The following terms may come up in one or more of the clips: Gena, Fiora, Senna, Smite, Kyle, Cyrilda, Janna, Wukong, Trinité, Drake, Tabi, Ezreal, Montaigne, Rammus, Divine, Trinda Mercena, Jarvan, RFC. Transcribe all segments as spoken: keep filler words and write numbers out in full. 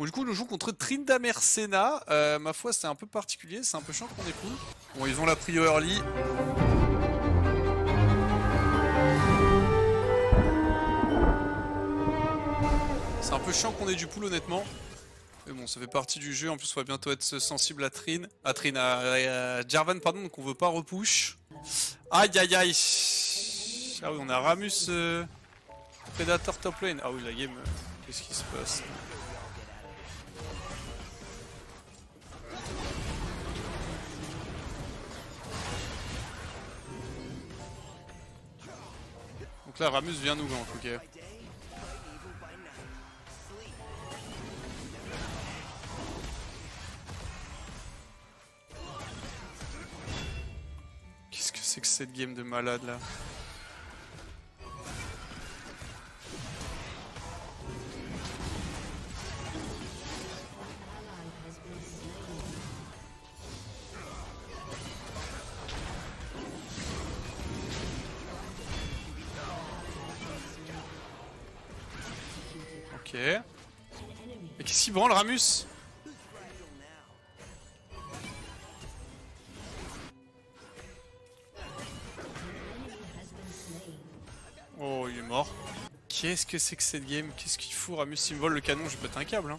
Bon, du coup, nous jouons contre Trinda Mercena. Euh, ma foi, c'est un peu particulier, c'est un peu chiant qu'on ait pris. Bon, ils ont la prio early. C'est un peu chiant qu'on ait du pool, honnêtement. Mais bon, ça fait partie du jeu. En plus, on va bientôt être sensible à Trin. À Trin, à, à Jarvan, pardon, donc on veut pas repush. Aïe aïe aïe. Ah oui, on a Rammus euh, Predator top lane. Ah oui, la game, euh, qu'est-ce qui se passe? Donc là, Rammus vient nous, en tout cas. Qu'est-ce que c'est que cette game de malade là? Ok. Mais qu'est-ce qu'il branle, Rammus? Oh, il est mort. Qu'est-ce que c'est que cette game? Qu'est-ce qu'il fout, Rammus? Il me vole le canon, je vais péter un câble. Hein.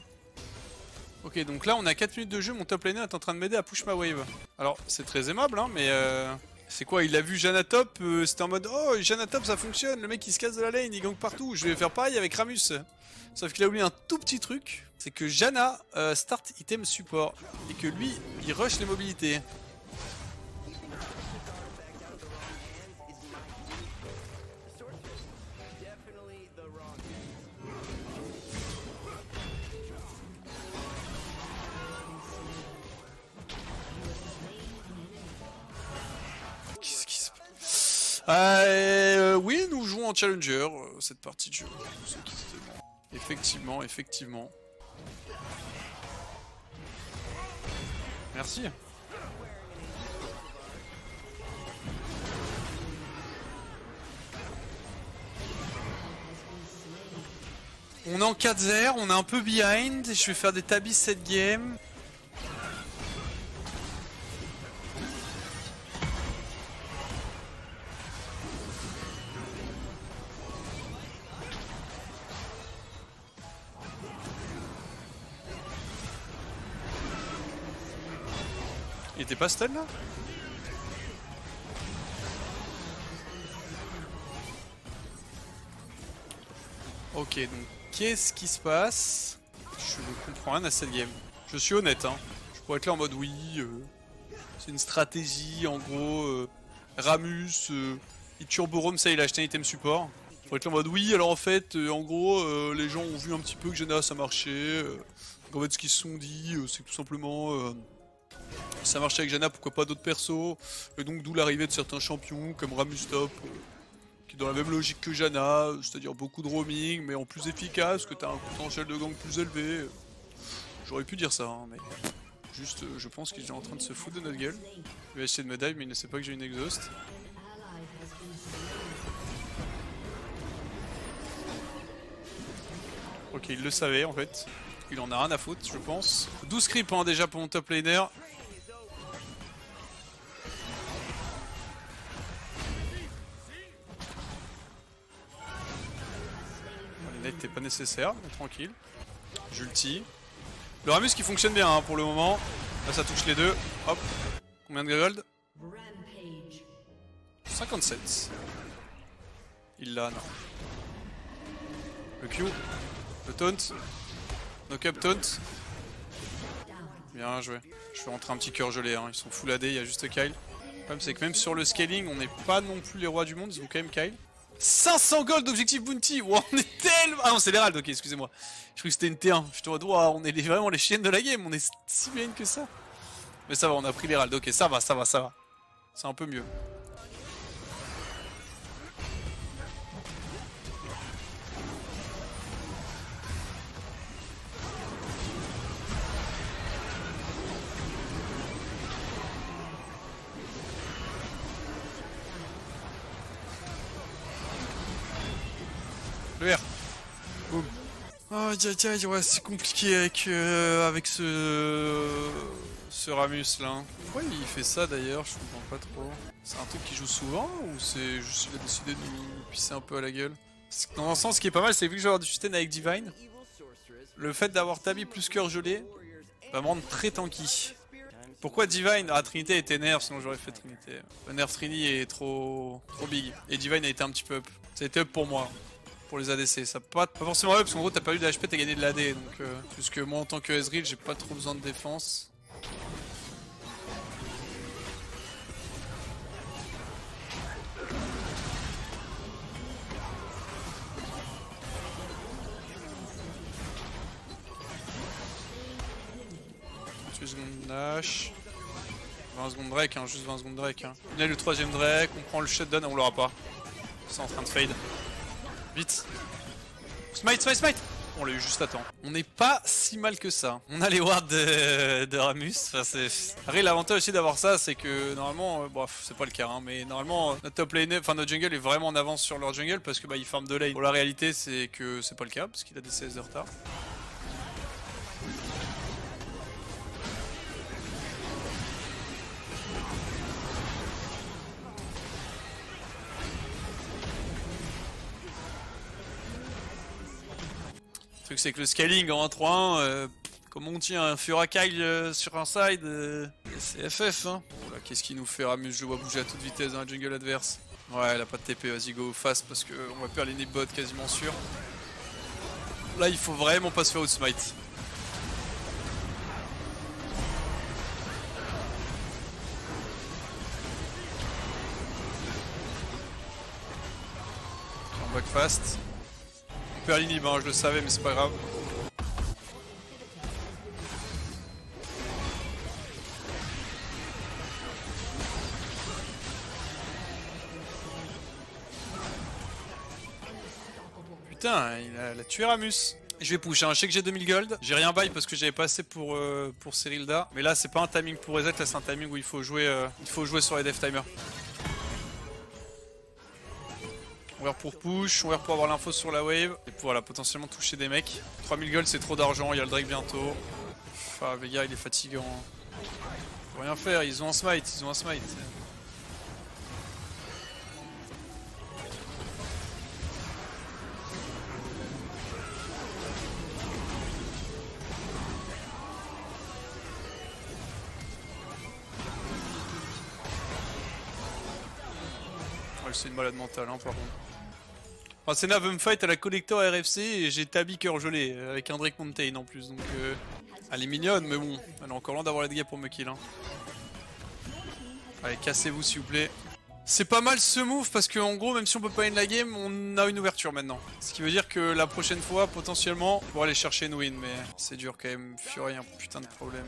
Ok, donc là, on a quatre minutes de jeu. Mon top laner est en train de m'aider à push ma wave. Alors, c'est très aimable, hein, mais... Euh... C'est quoi? Il a vu Janna top, euh, c'était en mode oh Janna top ça fonctionne, le mec il se casse de la lane, il gank partout, je vais faire pareil avec Rammus. Sauf qu'il a oublié un tout petit truc, c'est que Janna euh, start item support et que lui il rush les mobilités. Euh, euh, oui, nous jouons en challenger euh, cette partie de jeu. Effectivement, effectivement. Merci. On est en quatre zéro, on est un peu behind. Je vais faire des tabis cette game. Il était pas stun là? Ok, donc qu'est-ce qui se passe? Je ne comprends rien à cette game. Je suis honnête, hein. Je pourrais être là en mode oui, euh, c'est une stratégie en gros. Euh, Rammus, euh, il turbo roam, ça il a acheté un item support. Je pourrais être là en mode oui, alors en fait, euh, en gros, euh, les gens ont vu un petit peu que Gena ça marchait. Euh, donc en fait, ce qu'ils se sont dit, euh, c'est tout simplement. Euh, Ça marchait avec Janna, pourquoi pas d'autres persos? Et donc d'où l'arrivée de certains champions comme Rammus top, qui est dans la même logique que Janna, c'est-à-dire beaucoup de roaming, mais en plus efficace, que t'as un potentiel de gang plus élevé. J'aurais pu dire ça, hein, mais juste je pense qu'il est en train de se foutre de notre gueule. Il va essayer de me dive, mais il ne sait pas que j'ai une exhaust. Ok, il le savait en fait. Il en a rien à foutre, je pense. douze creeps hein, déjà pour mon top laner. N'était pas nécessaire, mais tranquille. J'ulti. Le Rammus qui fonctionne bien hein, pour le moment. Là ça touche les deux. Hop. Combien de gold? cinquante-sept. Il l'a, non. Le Q. Le taunt. Knock up taunt. Bien joué. Je fais rentrer un petit cœur gelé. Hein. Ils sont full A D, il y a juste Kyle. Le problème c'est que même sur le scaling, on n'est pas non plus les rois du monde, ils ont quand même Kyle. cinq cents gold d'objectif bounty, wow, on est tellement... Ah non c'est l'Herald, ok excusez-moi. Je croyais que c'était une T un, je te vois, wow, on est les, vraiment les chiennes de la game, on est si bien que ça. Mais ça va, on a pris l'Herald, ok ça va, ça va, ça va. C'est un peu mieux. Aïe aïe aïe, ouais, c'est compliqué avec, euh, avec ce... ce Rammus là. Pourquoi il fait ça d'ailleurs? Je comprends pas trop. C'est un truc qu'il joue souvent ou c'est juste qu'il a décidé de nous pisser un peu à la gueule? Parce que dans un sens, ce qui est pas mal, c'est vu que je vais avoir du sustain avec Divine, le fait d'avoir Tabi plus cœur gelé va me rendre très tanky. Pourquoi Divine? Ah, Trinité était nerf, sinon j'aurais fait Trinité. Le nerf Trini est trop trop big. Et Divine a été un petit peu up. Ça a été up pour moi, pour les A D C. Ça pas, pas forcément up, parce qu'en gros, t'as pas eu de H P, t'as gagné de l'A D. Donc, euh, puisque moi, en tant que Ezreal, j'ai pas trop besoin de défense. vingt secondes Nash, vingt secondes Drake, hein, juste vingt secondes Drake. Hein. On a le troisième Drake, on prend le shutdown, on l'aura pas. C'est en train de fade. Vite. Smite, smite, smite. On l'a eu juste à temps. On n'est pas si mal que ça. On a les wards de, de Rammus. Enfin, après, l'avantage aussi d'avoir ça, c'est que normalement, euh, bon, c'est pas le cas, hein, mais normalement, notre top lane, enfin notre jungle est vraiment en avance sur leur jungle parce que bah ils farment de lane. Bon, la réalité, c'est que c'est pas le cas parce qu'il a des C S de retard. Le truc c'est que le scaling en un contre un, euh, comme on tient un Fiora Kyle euh, sur un side, euh, c'est F F hein. Oh là, qu'est-ce qu'il nous fait Rammus, je le vois bouger à toute vitesse dans la jungle adverse. Ouais, elle a pas de T P, vas-y go fast parce qu'on euh, va perdre les nip-bots quasiment sûr. Là il faut vraiment pas se faire out-smite. On back fast. On perd l'inhib, hein, je le savais mais c'est pas grave. Putain, il a, il a tué Rammus. Je vais push, hein. Je sais que j'ai deux mille gold, j'ai rien buy parce que j'avais passé pour, euh, pour Cyrilda. Mais là c'est pas un timing pour reset, là c'est un timing où il faut jouer, euh, il faut jouer sur les death timers. On va pour push, on va pour avoir l'info sur la wave et pour voilà, potentiellement toucher des mecs. trois mille gold c'est trop d'argent, il y a le Drake bientôt. Enfin Vega il est fatigant. Il faut rien faire, ils ont un smite, ils ont un smite. Ouais, c'est une malade mentale hein, par contre. Enfin, Senna veut me fight à la collector R F C et j'ai Tabi cœur gelé avec un Drake Montaigne en plus donc euh... elle est mignonne mais bon, elle a encore loin d'avoir les dégâts pour me kill hein. Allez cassez-vous s'il vous plaît. C'est pas mal ce move parce que en gros même si on peut pas win la game on a une ouverture maintenant. Ce qui veut dire que la prochaine fois potentiellement on va aller chercher une win mais c'est dur quand même, Fiori un putain de problème.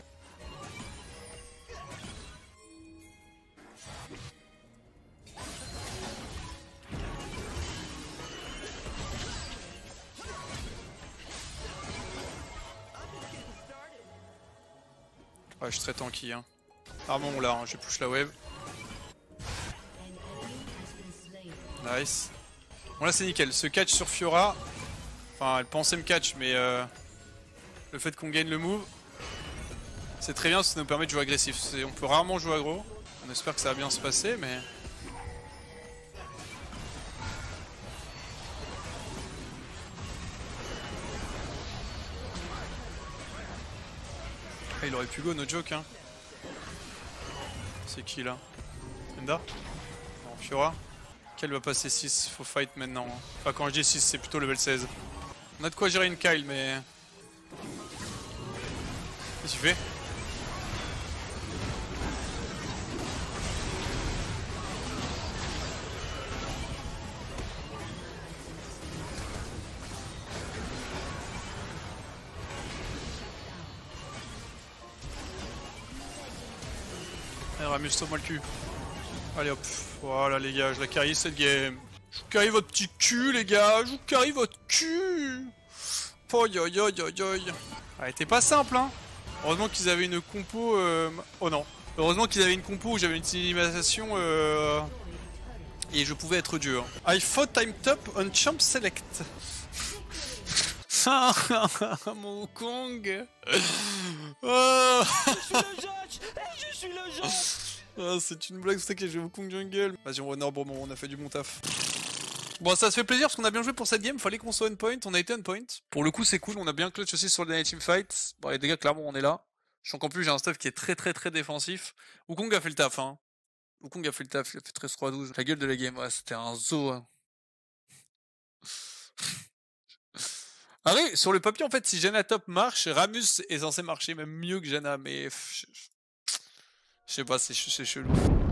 Ouais, je suis très tanky hein. Ah bon là, hein, je push la wave. Nice. Bon là c'est nickel, ce catch sur Fiora. Enfin elle pensait me catch mais euh, le fait qu'on gagne le move, c'est très bien parce que ça nous permet de jouer agressif. On peut rarement jouer aggro. On espère que ça va bien se passer mais... Ah, il aurait pu go, no joke hein. C'est qui là? Trinda? Non, Fiora. Qu'elle va passer six, faut fight maintenant hein. Enfin quand je dis six c'est plutôt level seize. On a de quoi gérer une Kyle mais... Qu'est-ce qu'il fait? Rammus, sauve-moi le cul. Allez hop, voilà les gars, je la carry cette game. Je vous carry votre petit cul les gars, je vous carry votre cul. Aïe aïe aïe aïe. Elle était pas simple hein. Heureusement qu'ils avaient une compo... Euh... Oh non. Heureusement qu'ils avaient une compo où j'avais une cinématisation... Euh... Et je pouvais être dieu. Hein. I fought time top on champ select. Mon Wukong. Oh, je suis le judge. Je suis le judge. Oh, c'est une blague, c'est que j'ai Wukong jungle. Vas-y, on honore, bon, on a fait du bon taf. Bon, ça se fait plaisir parce qu'on a bien joué pour cette game, fallait qu'on soit on point, on a été on point. Pour le coup, c'est cool, on a bien clutch aussi sur le dernier team fight. Bon, les dégâts, clairement, on est là. Je sens qu'en plus, j'ai un stuff qui est très très très défensif. Wukong a fait le taf, hein. Wukong a fait le taf, il a fait treize trois douze. La gueule de la game, ouais, c'était un zoo, hein. Ah oui, sur le papier, en fait, si Janna top marche, Rammus est censé marcher même mieux que Janna, mais... Je sais pas, c'est chelou.